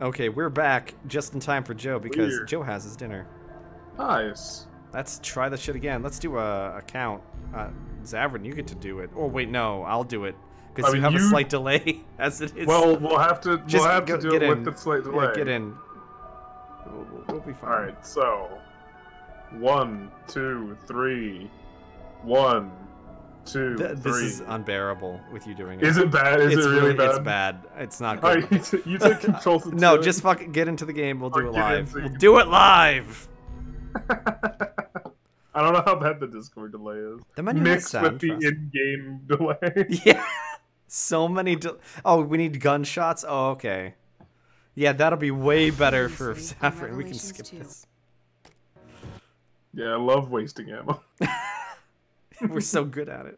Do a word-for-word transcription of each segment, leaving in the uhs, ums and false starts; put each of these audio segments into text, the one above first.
Okay, we're back just in time for Joe because Weird. Joe has his dinner. Nice. Let's try this shit again. Let's do a, a count. Uh, Xavorin, you get to do it. Oh wait, no, I'll do it because you mean, have you... a slight delay as it is. Well, we'll have to. Just we'll have go, to do it in. with the slight delay. Yeah, get in. We'll, we'll, we'll be fine. All right, so one, two, three, one. Two, Th this three. is unbearable with you doing it. Is it bad? Is it's it really, really bad? It's bad. It's not good. Right, you, t you took control. To no, just fucking get into the game. We'll do or it live. We'll do it live. I don't know how bad the Discord delay is. The menu Mixed has sound, with the in-game delay. Yeah. So many. De oh, we need gunshots. Oh, okay. Yeah, that'll be way better for Xavorin. We can skip too. this. Yeah, I love wasting ammo. We're so good at it.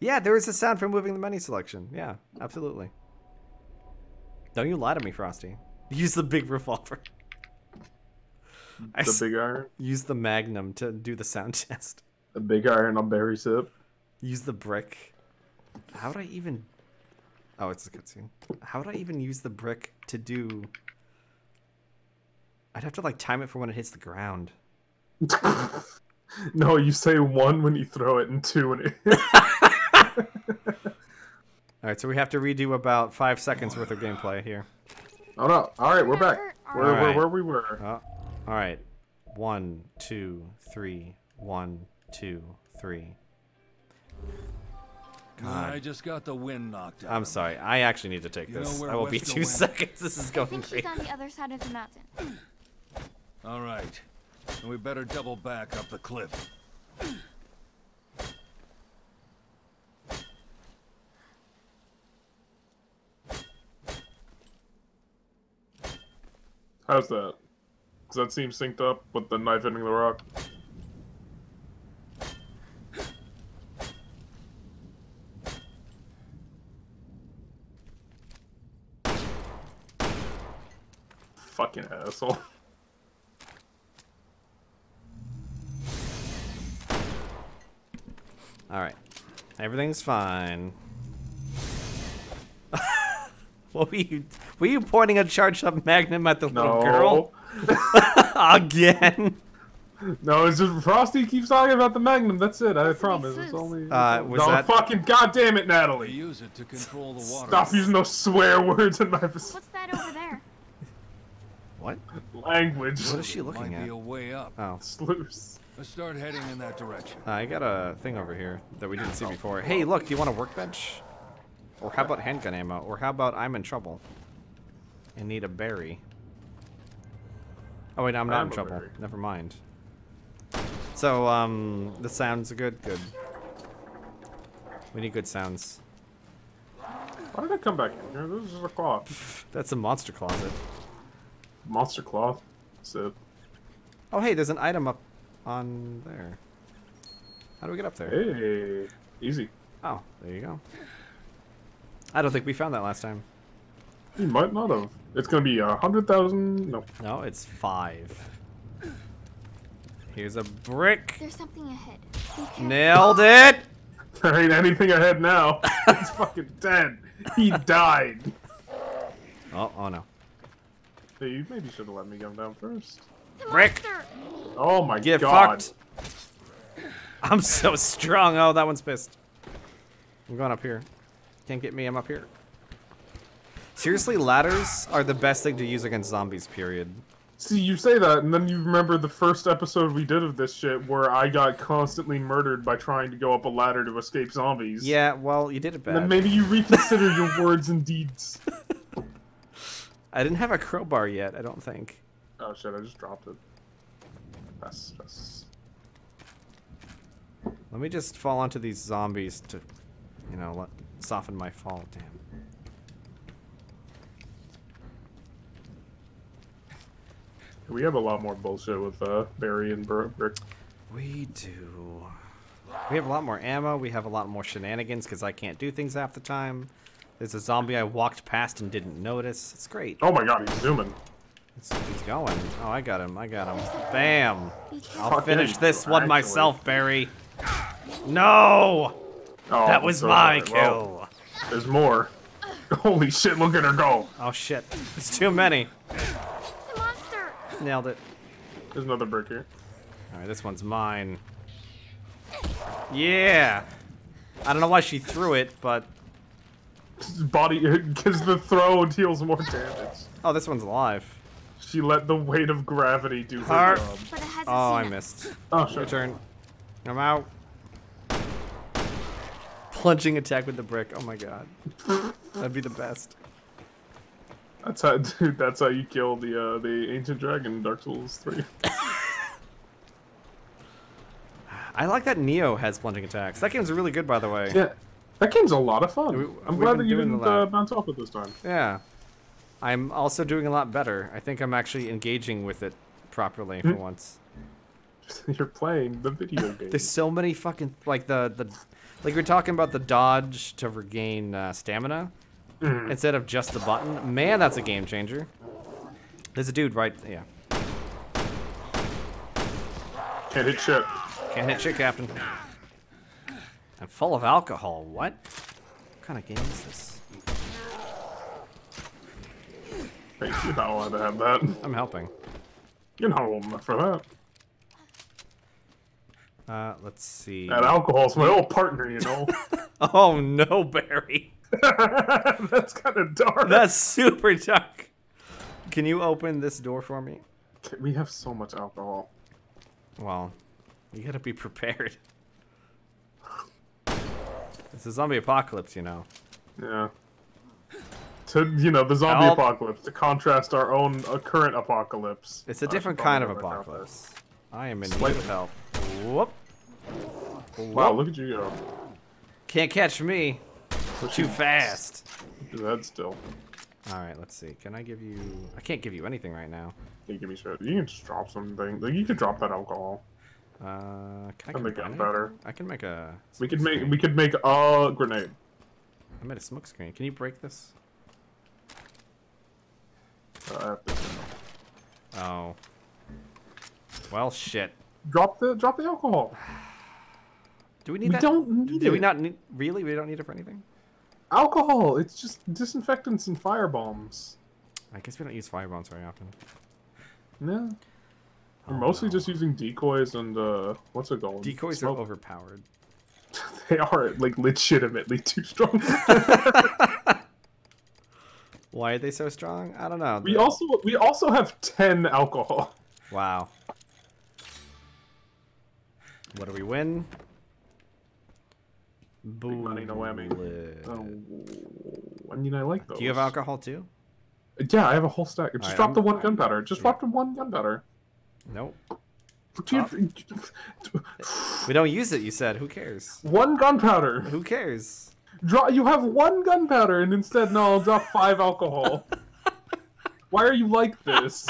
Yeah, there is a sound for moving the menu selection. Yeah, absolutely. Don't you lie to me, Frosty. Use the big revolver. The I big iron? Use the magnum to do the sound test. The big iron on berry sip. Use the brick. How would I even... Oh, it's a cutscene. How would I even use the brick to do... I'd have to, like, time it for when it hits the ground. No, you say one when you throw it and two when it Alright, so we have to redo about five seconds worth of gameplay here. Oh no. Alright, we're back. Where, right. where, where we were. Oh. Alright. One, two, three. One, two, three. God. I just got the wind knocked out. I'm sorry. I actually need to take you this. I will be two seconds. This is going great. I think she's on the other side of the mountain. Alright. And we better double back up the cliff. How's that? Does that seem synced up with the knife hitting the rock? Fucking asshole. Alright. Everything's fine. What were you were you pointing a charged up magnum at the no. little girl? Again. No, it's just Frosty keeps talking about the magnum, that's it, I that's promise. It's only uh, was No that... fucking goddamn it, Natalie. Use it to control the water. Stop using those swear words in my What's that over there? What? Language. What is she looking at? Be a way up. Oh. Sluice. Let's start heading in that direction. Uh, I got a thing over here that we didn't see before. Hey, look, do you want a workbench? Or how about handgun ammo? Or how about I'm in trouble and need a berry? Oh, wait, no, I'm not I'm in trouble. Berry. Never mind. So, um, the sounds are good? Good. We need good sounds. Why did I come back in here? This is a cloth. That's a monster closet. Monster cloth? Sip. Oh, hey, there's an item up. On there. How do we get up there? Hey, easy. Oh, there you go. I don't think we found that last time. You might not have. It's gonna be a hundred thousand. No. No, it's five. Here's a brick. There's something ahead. Nailed it. There ain't anything ahead now. It's fucking dead. He died. Oh, oh no. Hey, you maybe should have let me come down first. Brick. Oh my Get god. Get fucked. I'm so strong. Oh, that one's pissed. I'm going up here. Can't get me. I'm up here. Seriously, ladders are the best thing to use against zombies, period. See, you say that, and then you remember the first episode we did of this shit where I got constantly murdered by trying to go up a ladder to escape zombies. Yeah, well, you did it bad. And then maybe you reconsider your words and deeds. I didn't have a crowbar yet, I don't think. Oh shit, I just dropped it. Yes, yes. Let me just fall onto these zombies to, you know, let, soften my fall. Damn. We have a lot more bullshit with uh, Barry and Brick. We do. We have a lot more ammo. We have a lot more shenanigans because I can't do things half the time. There's a zombie I walked past and didn't notice. It's great. Oh my god, he's zooming. It's, he's going. Oh, I got him. I got him. Bam! I'll finish this one myself, Barry. No! Oh, that was my kill. Well, there's more. Holy shit, look at her go. Oh shit. It's too many. The monster. Nailed it. There's another brick here. Alright, this one's mine. Yeah! I don't know why she threw it, but... Body, because the throw deals more damage. Oh, this one's alive. She let the weight of gravity do her job. Oh, I missed. Oh, sure. Your turn. I'm out. Plunging attack with the brick. Oh my god. That'd be the best. That's how, dude, that's how you kill the, uh, the ancient dragon in Dark Souls three. I like that Neo has plunging attacks. That game's really good, by the way. Yeah. That game's a lot of fun. We, I'm glad that you didn't uh, bounce off it this time. Yeah. I'm also doing a lot better. I think I'm actually engaging with it properly for once. You're playing the video game. There's so many fucking... Like, the... the like, we're talking about the dodge to regain uh, stamina mm. instead of just the button. Man, that's a game changer. There's a dude right... Yeah. Can't hit shit. Can't hit shit, Captain. I'm full of alcohol. What? What kind of game is this? Hey, you're not allowed to have that. I'm helping. You're not old enough for that. Uh, let's see. That alcohol's my old partner, you know. Oh no, Barry. That's kind of dark. That's super dark. Can you open this door for me? We have so much alcohol. Well, you gotta be prepared. It's a zombie apocalypse, you know. Yeah. To, you know, the zombie Help. apocalypse, to contrast our own uh, current apocalypse. It's a different uh, kind of apocalypse. I am in Slightly. need of help. Whoop. Whoop. Wow, look at you go. Can't catch me. So Too fast. Do that still. Alright, let's see. Can I give you... I can't give you anything right now. You can give me shit. You can just drop something. Like, you can drop that alcohol. Uh, can I make gunpowder? I can make a. We could make. We could make a grenade. I made a smoke screen. Can you break this? Uh, I have this now. Oh. Well, shit. Drop the. Drop the alcohol. Do we need we that? We don't need do, it. Do we not need? Really? We don't need it for anything. Alcohol. It's just disinfectants and fire bombs. I guess we don't use fire bombs very often. No. We're oh, mostly no. just using decoys and, uh, what's it called? Decoys Smoke. are overpowered. They are, like, legitimately too strong. Why are they so strong? I don't know. We They're... also we also have ten alcohol. Wow. What do we win? Big money, no whammy. Oh, I mean, I like those. Do you have alcohol, too? Yeah, I have a whole stack. Just right, drop I'm... the one gunpowder. Just yeah. drop the one gunpowder. Nope. Oh. We don't use it, you said. Who cares? One gunpowder. Who cares? Draw. You have one gunpowder, and instead, no, I'll drop five alcohol. Why are you like this?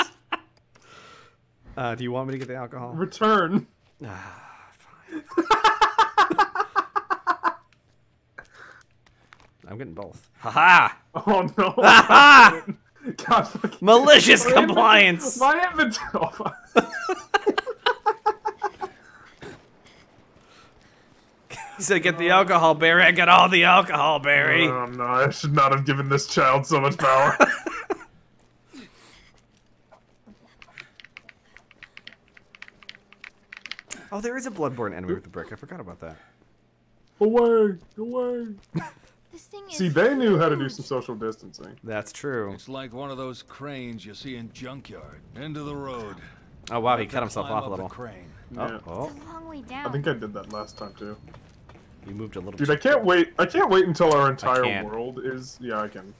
Uh, do you want me to get the alcohol? Return. Ah, fine. I'm getting both. Haha! -ha! Oh no! Ha -ha! God, malicious my compliance! My inventory. Oh, he said, "Get the alcohol, Barry." I got all the alcohol, Barry. Oh, no, I should not have given this child so much power. Oh, there is a Bloodborne enemy with the brick. I forgot about that. Away! Away! This thing is see, they knew how to do some social distancing. That's true. It's like one of those cranes you see in junkyard. End of the road. Oh wow, he cut himself off a little. Crane. Oh, yeah. oh. It's a long way down. I think I did that last time too. You moved a little. Dude, I can't far. wait. I can't wait until our entire world is. Yeah, I can.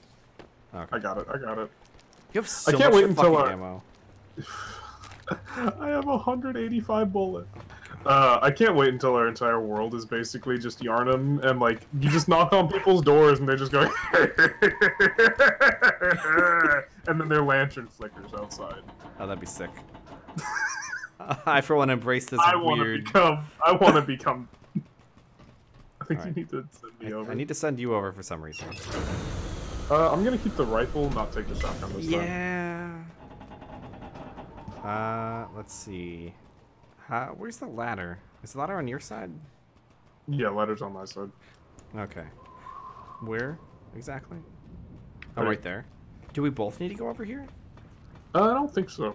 Okay. I got it. I got it. You have so I can't much wait until our... ammo. I have one hundred eighty-five bullets. Uh, I can't wait until our entire world is basically just Yharnam, and like you just knock on people's doors and they just go, and then their lantern flickers outside. Oh, that'd be sick. uh, I for one embrace this I wanna weird. Become, I want to become. I think right. you need to send me I, over. I need to send you over for some reason. Uh, I'm gonna keep the rifle, not take the shotgun this time. Yeah. Uh, let's see. Uh, where's the ladder? Is the ladder on your side? Yeah, ladder's on my side. Okay. Where exactly? Oh, right there. Do we both need to go over here? Uh, I don't think so.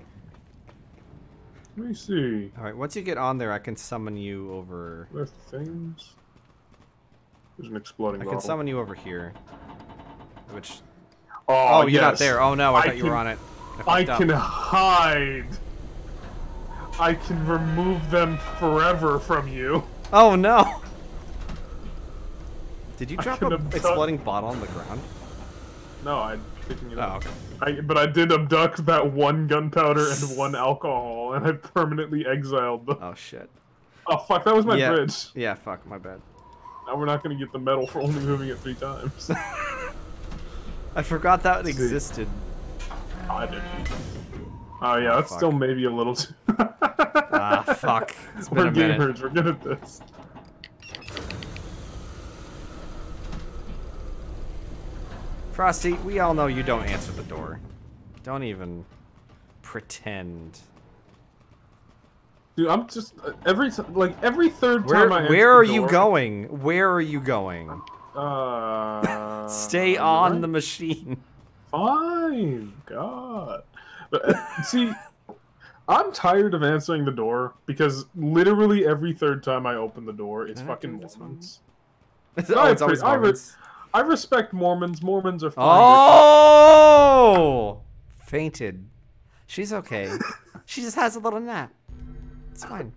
Let me see. All right, once you get on there, I can summon you over. There's things. There's an exploding. I can bottle. summon you over here. Which? Oh, oh you're yes. not there. Oh no, I, I thought can... you were on it. I, I can hide. I can remove them forever from you. Oh no! Did you drop an exploding bottle on the ground? No, I'm picking it oh, up. Okay. I, but I did abduct that one gunpowder and one alcohol, and I permanently exiled them. Oh shit! Oh fuck! That was my yeah. bridge. Yeah, fuck, my bad. Now we're not gonna get the medal for only moving it three times. I forgot that it existed. Oh, I didn't. Oh yeah, that's oh, still maybe a little too. Ah fuck! It's been we're a gamers. We're good at this. Frosty, we all know you don't answer the door. Don't even pretend. Dude, I'm just every like every third where, time I. Where are the door, you going? Where are you going? Uh. Stay on what? the machine. Fine, God. See, I'm tired of answering the door because literally every third time I open the door, it's fucking Mormons. It's, oh, it's always Mormons. I respect Mormons. Mormons are fine. Oh! Fainted. She's okay. She just has a little nap. It's fine.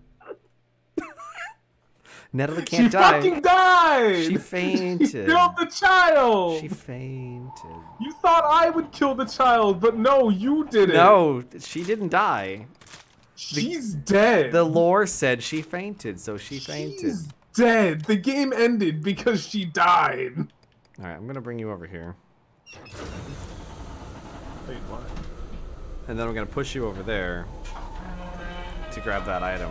Natalie can't she die. She fucking died! She fainted. She killed the child! She fainted. You thought I would kill the child, but no, you didn't. No, she didn't die. She's the, dead. The lore said she fainted, so she fainted. She's dead. The game ended because she died. Alright, I'm gonna bring you over here. Wait, what? And then I'm gonna push you over there to grab that item.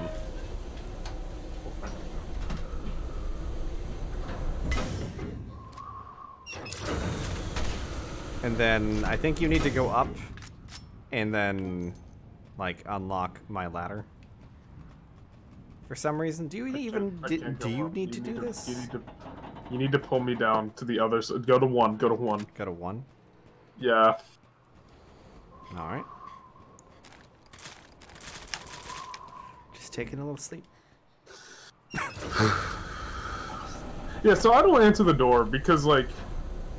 And then I think you need to go up and then, like, unlock my ladder. For some reason, do you even do, do you need to do this? You need to pull me down to the other side. Go to one. Go to one. Go to one? Yeah. Alright. Just taking a little sleep. Yeah, so I don't answer the door because, like,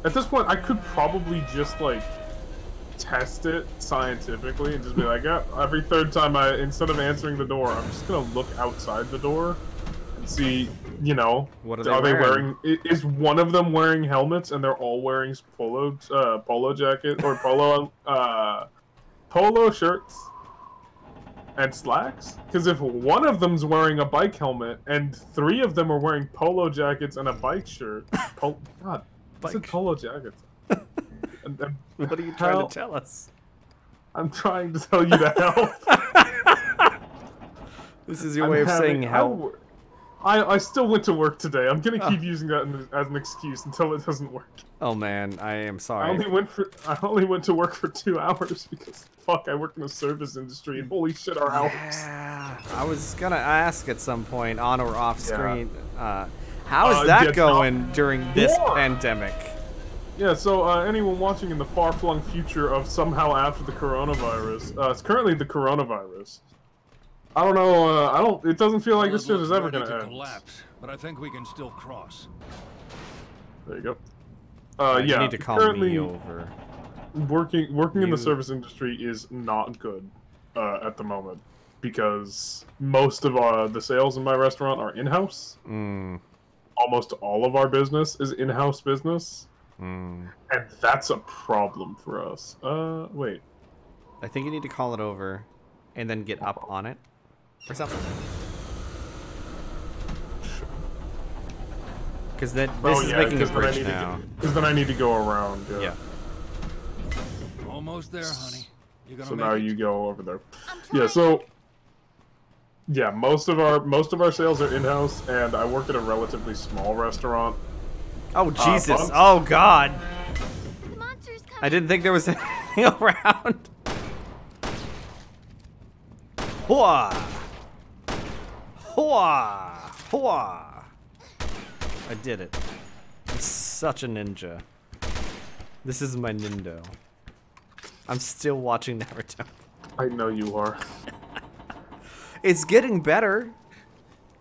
at this point, I could probably just, like, test it scientifically and just be like, yeah, every third time I, instead of answering the door, I'm just going to look outside the door and see... You know, what are they, are they wearing? wearing? Is one of them wearing helmets, and they're all wearing polo, uh, polo jacket or polo, uh, polo shirts and slacks? Because if one of them's wearing a bike helmet and three of them are wearing polo jackets and a bike shirt, pol God, bike. I said polo jackets. and, and what are you trying hell? to tell us? I'm trying to tell you to help. This is your I'm way of saying help. I, I still went to work today. I'm gonna keep oh. using that in, as an excuse until it doesn't work. Oh man, I am sorry. I only went for I only went to work for two hours because fuck, I work in the service industry and holy shit, our hours. Yeah. I was gonna ask at some point, on or off screen, yeah. uh, how is uh, that yeah, going no. during this yeah. pandemic? Yeah. So uh, anyone watching in the far-flung future of somehow after the coronavirus, uh, it's currently the coronavirus. I don't know. Uh, I don't. It doesn't feel like this shit is ever gonna to end. Collapse, but I think we can still cross. There you go. Uh, you yeah. need to call me over. Working working you... in the service industry is not good uh, at the moment because most of uh, the sales in my restaurant are in-house. Mm. Almost all of our business is in-house business, mm. and that's a problem for us. Uh, wait. I think you need to call it over, and then get up on it. Or something. Because that this oh, yeah, is making a bridge now. Because then I need to go around. Yeah. yeah. Almost there, honey. You're gonna so now it. you go over there. Yeah. So. Yeah, most of our most of our sales are in-house, and I work at a relatively small restaurant. Oh Jesus! Uh, oh God! I didn't think there was anything around. Hoa! Hoa! Hoa! I did it. I'm such a ninja. This is my Nindo. I'm still watching Naruto. I know you are. It's getting better.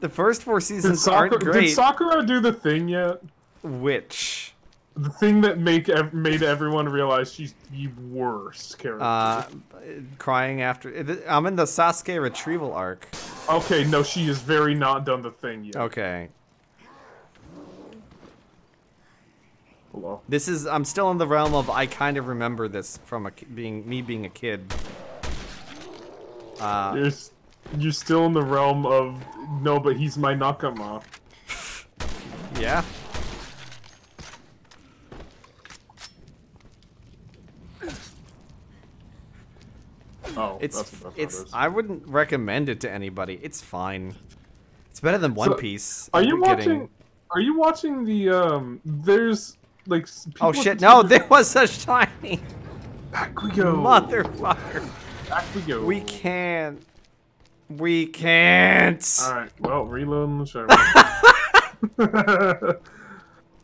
The first four seasons Sakura, aren't great. Did Sakura do the thing yet? Which? The thing that make made everyone realize she's the worst character. Uh, crying after... I'm in the Sasuke retrieval arc. Okay, no, she has very not done the thing yet. Okay. Hello. This is... I'm still in the realm of I kind of remember this from a, being me being a kid. Uh... There's... You're still in the realm of no, but he's my Nakama. Yeah. Oh, it's that's what that it's. Is. I wouldn't recommend it to anybody. It's fine. It's better than One so, Piece. Are you watching? Getting... Are you watching the um? There's like. Oh shit! No, there was a shiny. Back we go, motherfucker. Back we go. We can't. We can't. All right. Well, reload the show.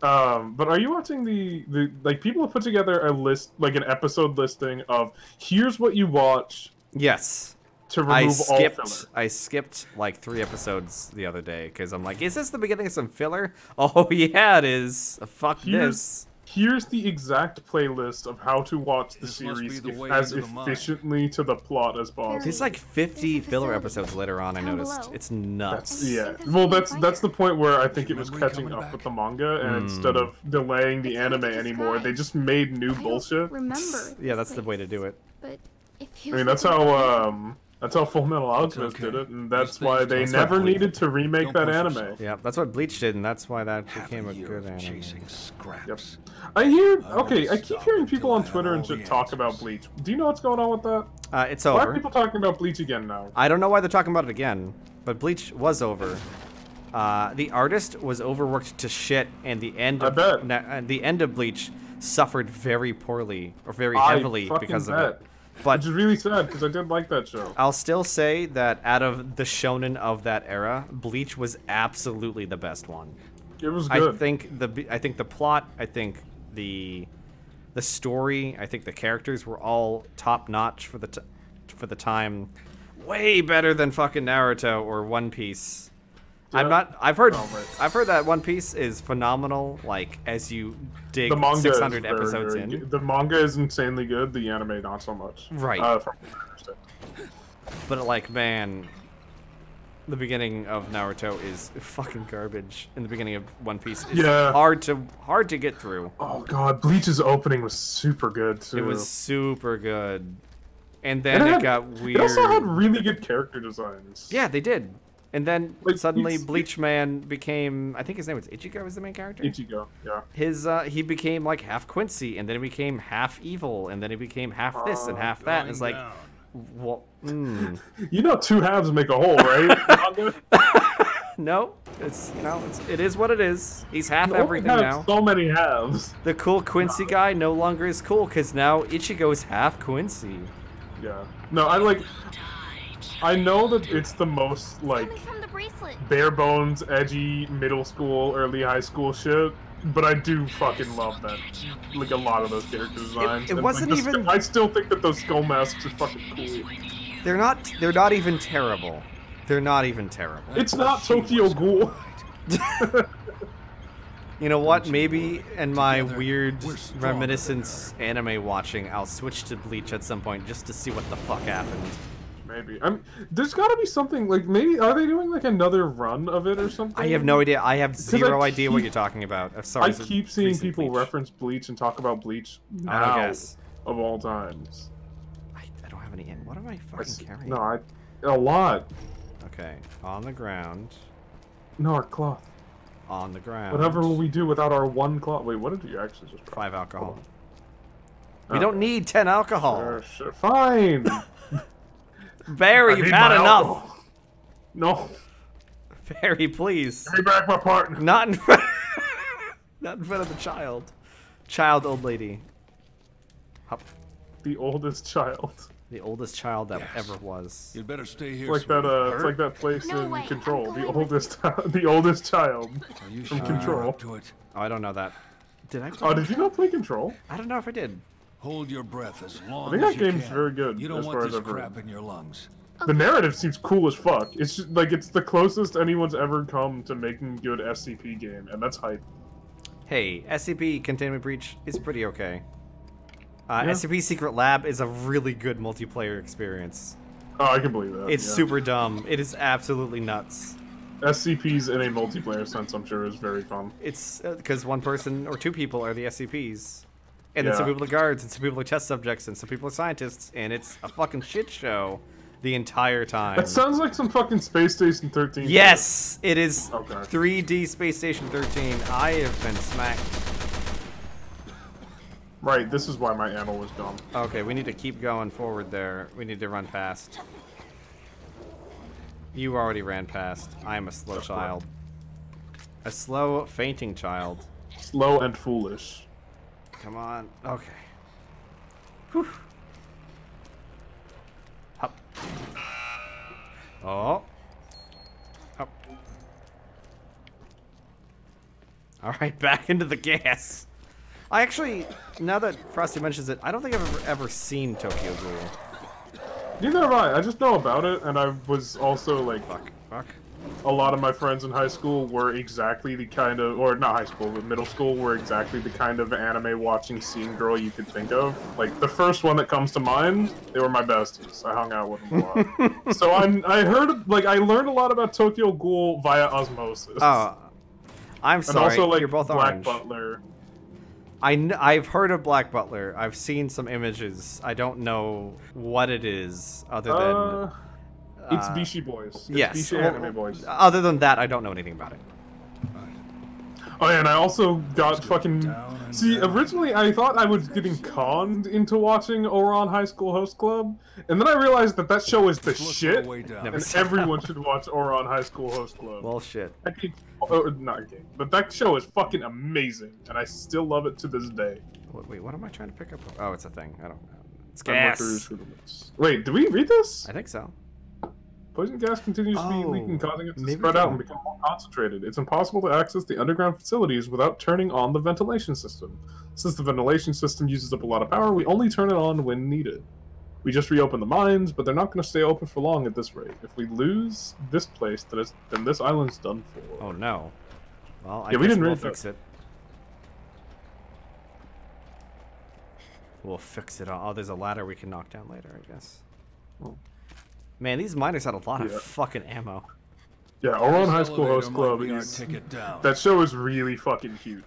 um, but are you watching the the like people have put together a list, like an episode listing of here's what you watch. Yes. To remove I skipped, all filler. I skipped like three episodes the other day because I'm like, is this the beginning of some filler? Oh yeah, it is. Fuck here's, this. Here's the exact playlist of how to watch the this series the if, as efficiently mind. to the plot as possible. There's like fifty filler episodes later on, I noticed. It's nuts. That's, yeah. Well, that's that's the point where I think it was catching up back. with the manga, and mm. instead of delaying the anime anymore, they just made new bullshit. Yeah, that's the way to do it. But I mean, that's how um, that's how Full Metal Alchemist okay. did it, and that's why they that's never needed to remake Don't that anime. Yourself. Yeah, that's what Bleach did, and that's why that Half became a good anime. Yep. I hear, okay, I keep hearing people on Twitter and shit talk about Bleach. Do you know what's going on with that? Uh, it's over. Why are people talking about Bleach again now? I don't know why they're talking about it again, but Bleach was over. Uh, the artist was overworked to shit, and the end of na the end of Bleach suffered very poorly or very heavily I because bet. of it. But which is really sad because I did like that show. I'll still say that out of the shonen of that era, Bleach was absolutely the best one. It was good. I think the I think the plot, I think the the story, I think the characters were all top notch for the t for the time, way better than fucking Naruto or One Piece. Yeah. I'm not. I've heard. Oh, right. I've heard that One Piece is phenomenal. Like as you dig six hundred episodes very, very in, the manga is insanely good. The anime not so much. Right. Uh, but like, man, the beginning of Naruto is fucking garbage, and the beginning of One Piece is yeah. hard to hard to get through. Oh god, Bleach's opening was super good too. It was super good, and then and it, it had, got weird. It also had really good character designs. Yeah, they did. And then like, suddenly Bleach Man became, I think his name was Ichigo was the main character? Ichigo, yeah. His, uh, he became like half Quincy, and then he became half evil, and then he became half this and half that. And it's like, well, mm. You know two halves make a whole, right? No, it's, you know, it's, it is what it is. He's half no, everything now. So many halves. The cool Quincy guy no longer is cool, because now Ichigo is half Quincy. Yeah. No, I like... I know that it's the most, like, bare bones, edgy, middle school, early high school shit, but I do fucking love that. Like, a lot of those character designs. It, it wasn't and, like, even... I still think that those skull masks are fucking cool. They're not, they're not even terrible. They're not even terrible. It's not Tokyo Ghoul. You know what? Maybe in my weird reminiscence anime watching, I'll switch to Bleach at some point just to see what the fuck happened. Maybe. I mean, there's got to be something, like, maybe, are they doing, like, another run of it or something? I have no idea. I have zero I idea keep, what you're talking about. I'm sorry. I keep seeing people Bleach. reference Bleach and talk about Bleach now, I guess. of all times. I, I don't have any in. What am I fucking I, carrying? No, I, a lot. Okay. On the ground. No, our cloth. On the ground. Whatever will we do without our one cloth? Wait, what did you actually just... Five alcohol. Oh. We don't need ten alcohol. Sure, sure. Fine. Barry, you've had enough. Alcohol. No. Barry, please. Give me back my partner. Not in front. Not in front of the child. Child, old lady. Hop. The oldest child. The oldest child that yes. ever was. You'd better stay here. It's like that. Uh, it's like that place no in way, Control. The oldest. The oldest child Are you from sure Control. To it? Oh, I don't know that. Did I? Play oh, did you not play Control? I don't know if I did. Hold your breath as long. I think that as you game's can. very good. You don't as want far this as crap ever. in your lungs. The narrative seems cool as fuck. It's just, like it's the closest anyone's ever come to making good S C P game, and that's hype. Hey, S C P Containment Breach is pretty okay. Uh, yeah. S C P Secret Lab is a really good multiplayer experience. Oh, I can believe that. It's yeah. super dumb. It is absolutely nuts. S C Ps in a multiplayer sense, I'm sure, is very fun. It's because uh, one person or two people are the S C Ps. And yeah. then some people are guards, and some people are test subjects, and some people are scientists, and it's a fucking shit show the entire time. That sounds like some fucking Space Station thirteen. Yes! It is okay. three D Space Station thirteen. I have been smacked. Right, this is why my ammo was dumb. Okay, we need to keep going forward there. We need to run fast. You already ran past. I am a slow That's child. Correct. A slow, fainting child. Slow and foolish. Come on. Okay. Whew. Hop. Oh. Hop. Alright, back into the gas. I actually, now that Frosty mentions it, I don't think I've ever, ever seen Tokyo Ghoul. Neither have I. I just know about it, and I was also like, fuck, fuck. A lot of my friends in high school were exactly the kind of, or not high school, but middle school were exactly the kind of anime watching scene girl you could think of. Like the first one that comes to mind, they were my besties. I hung out with them a lot. So I'm, I heard, like, I learned a lot about Tokyo Ghoul via osmosis. Oh, I'm sorry. And also, like, you're both Black orange. Butler. I kn I've heard of Black Butler. I've seen some images. I don't know what it is other than... Uh, uh, it's Bishi Boys. It's yes. Bishi well, Anime Boys. Other than that, I don't know anything about it. Oh yeah, and I also got fucking... See, originally I thought I was getting conned into watching Oron High School Host Club, and then I realized that that show is the shit, and everyone should watch Oron High School Host Club. Well, shit. That game, or not game, but that show is fucking amazing, and I still love it to this day. Wait, what am I trying to pick up? Oh, it's a thing. I don't know. It's gas. Wait, did we read this? I think so. Poison gas continues oh, to be leaking, causing it to spread out and become more concentrated. It's impossible to access the underground facilities without turning on the ventilation system. Since the ventilation system uses up a lot of power, we only turn it on when needed. We just reopen the mines, but they're not going to stay open for long at this rate. If we lose this place, then, it's, then this island's done for. Oh no. Well, I yeah, guess we didn't we'll fix that. it. We'll fix it all. Oh, there's a ladder we can knock down later, I guess. Oh. Man, these miners had a lot yeah. of fucking ammo. Yeah, Oron High School Host Club is... That show is really fucking cute.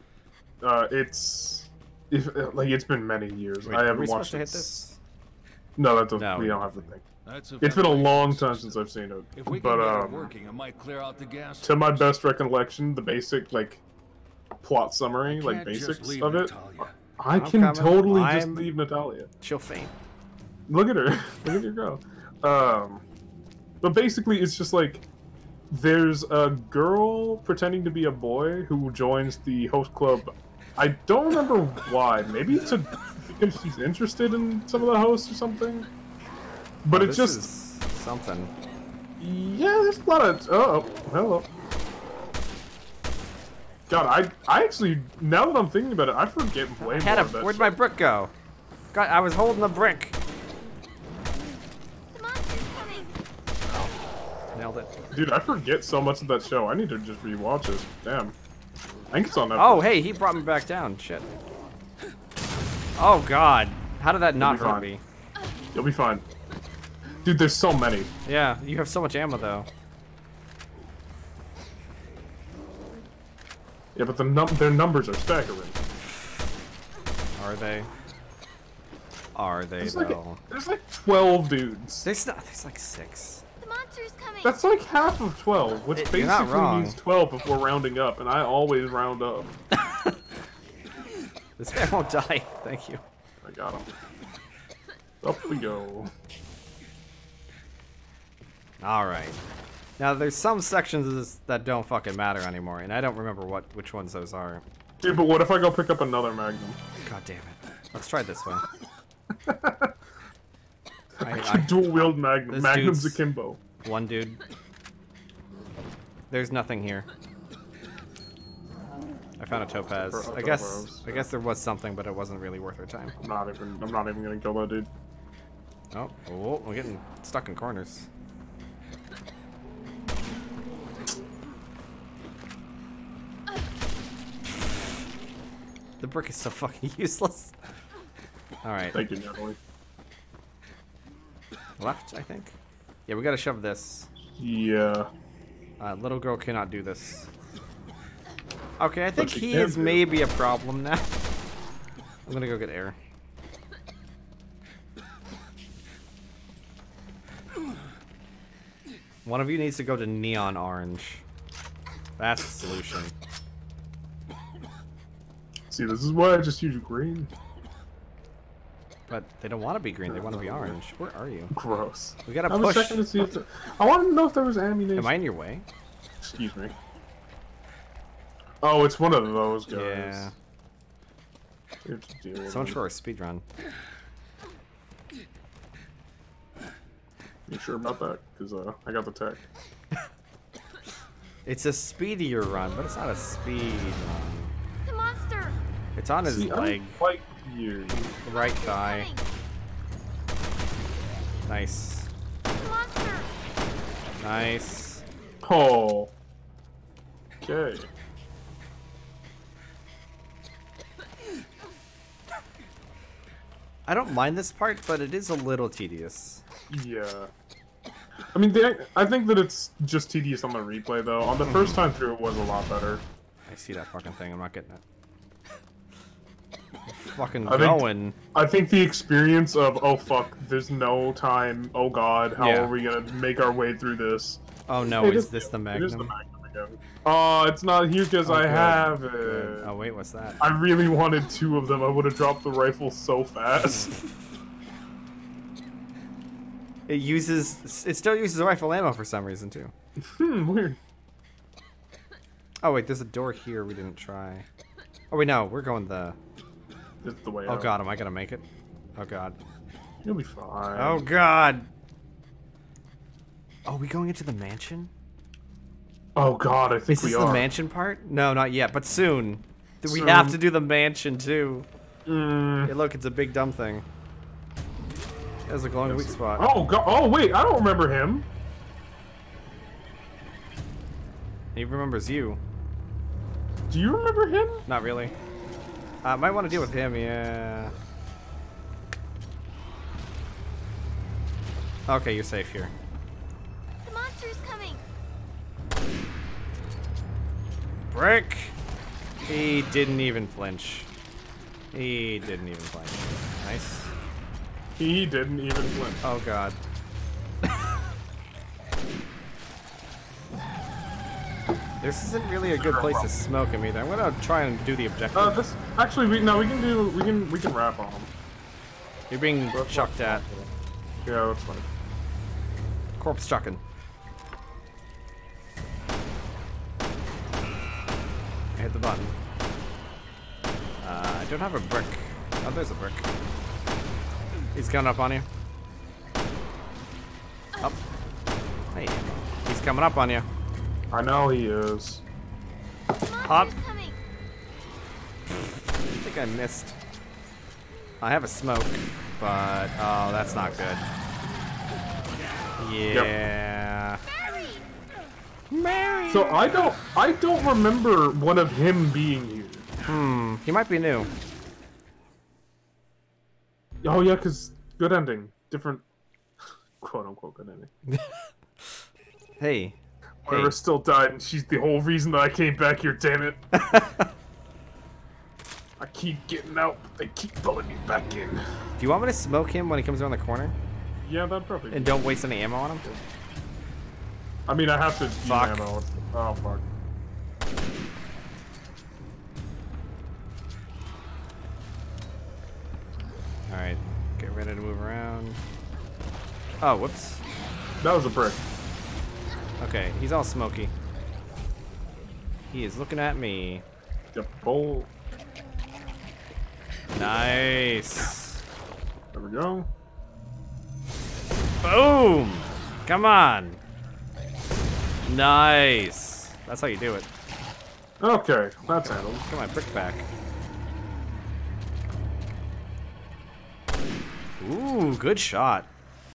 Uh, it's... If, like, it's been many years. Wait, I haven't watched it. This? No, that doesn't... No, we don't have to think. That's it's been a long time system. since I've seen it. If we but, um... Working, it might clear out the gas to my best recollection, the basic, like, plot summary, like, basics of it... Natalia. I can I'm totally just I'm... leave Natalia. She'll faint. Look at her. Look at your girl. Um, but basically it's just like, there's a girl pretending to be a boy who joins the host club. I don't remember why, maybe to, because she's interested in some of the hosts or something, but oh, it's just something. Yeah, there's a lot of, uh oh, hello. God, I, I actually, now that I'm thinking about it, I forget way I had more a, of that Where'd shit. my brick go? God, I was holding a brick. Nailed it. Dude, I forget so much of that show. I need to just rewatch it. Damn. I think it's on that. Oh, place. hey, he brought me back down. Shit. Oh, God. How did that You'll not hurt me? You'll be fine. Dude, there's so many. Yeah, you have so much ammo, though. Yeah, but the num their numbers are staggering. Are they? Are they, there's though? Like a, there's like twelve dudes. There's, not, there's like six. That's like half of twelve, which it, basically means twelve if we're rounding up, and I always round up. This guy won't die, thank you. I got him. Up we go. Alright. Now there's some sections of this that don't fucking matter anymore, and I don't remember what which ones those are. Dude, but what if I go pick up another Magnum? God damn it. Let's try this one. I, I can dual wield magnum. Magnum's akimbo. One dude. There's nothing here. I found a topaz. Super, I guess arrows, I yeah. guess there was something, but it wasn't really worth our time. I'm not even I'm not even gonna kill that dude. Oh, oh, we're getting stuck in corners. The brick is so fucking useless. Alright. Thank you, Natalie. Left, I think. Yeah, we gotta shove this. Yeah. Uh, little girl cannot do this. Okay, I think he is maybe a problem now. I'm gonna go get air. One of you needs to go to neon orange. That's the solution. See, this is why I just use green. But they don't want to be green, they want to be orange. Where are you? Gross. We gotta push. I, to see if the... I wanted to know if there was ammunition. Am I in your way? Excuse me. Oh, it's one of those guys. Yeah. You have to deal with so much for our speed run. You sure about that? Because uh, I got the tech. It's a speedier run, but it's not a speed run. The monster! It's on his See, leg. Like you. The right thigh. Nice. Monster. Nice. Oh. Okay. I don't mind this part, but it is a little tedious. Yeah. I mean, they, I think that it's just tedious on the replay, though. On the first time through, it was a lot better. I see that fucking thing. I'm not getting it. I'm fucking I going. Think, I think the experience of, oh, fuck, there's no time. Oh, God, how yeah. are we going to make our way through this? Oh, no, it is, is this the Magnum? It is the Magnum again. Oh, it's not here because oh, I good. have it. Good. Oh, wait, what's that? I really wanted two of them. I would have dropped the rifle so fast. It uses, it still uses rifle ammo for some reason too. Hmm, weird. Oh wait, there's a door here we didn't try. Oh wait, no, we're going the. It's the way oh out. God, am I gonna make it? Oh God. You'll be fine. Oh God. Are we going into the mansion? Oh God, I think Is we are. Is this the mansion part? No, not yet, but soon. Do we soon. have to do the mansion too? Mm. Hey, look, it's a big dumb thing. That's a glowing weak spot. Oh God! Oh wait, I don't remember him. He remembers you. Do you remember him? Not really. I uh, might want to deal with him. Yeah. Okay, you're safe here. The monster's coming. Brick. He didn't even flinch. He didn't even flinch. Nice. He didn't even flinch. Oh God. This isn't really a good place to smoke him either. I'm gonna try and do the objective. Uh, this actually we no we can do we can we can wrap on him. You're being Corpse chucked at. Yeah, that's fine. Corpse chucking. I hit the button. Uh, I don't have a brick. Oh, there's a brick. He's coming up on you. Up. Hey. He's coming up on you. I know he is. Up. I think I missed. I have a smoke, but oh, that's not good. Yeah. Yep. Mary. So I don't, I don't remember one of him being here. Hmm. He might be new. Oh yeah, cause good ending, different, quote unquote good ending. Hey, Moira hey. still died, and she's the whole reason that I came back here. Damn it! I keep getting out, but they keep pulling me back in. Do you want me to smoke him when he comes around the corner? Yeah, that'd probably. And don't waste any ammo on him. I mean, I have to fuck. ammo. Oh fuck. Alright, get ready to move around. Oh, whoops. That was a brick. Okay, he's all smoky. He is looking at me. The bowl. Nice. There we go. Boom! Come on. Nice. That's how you do it. Okay, that's handled. Get my brick back. Ooh, good shot.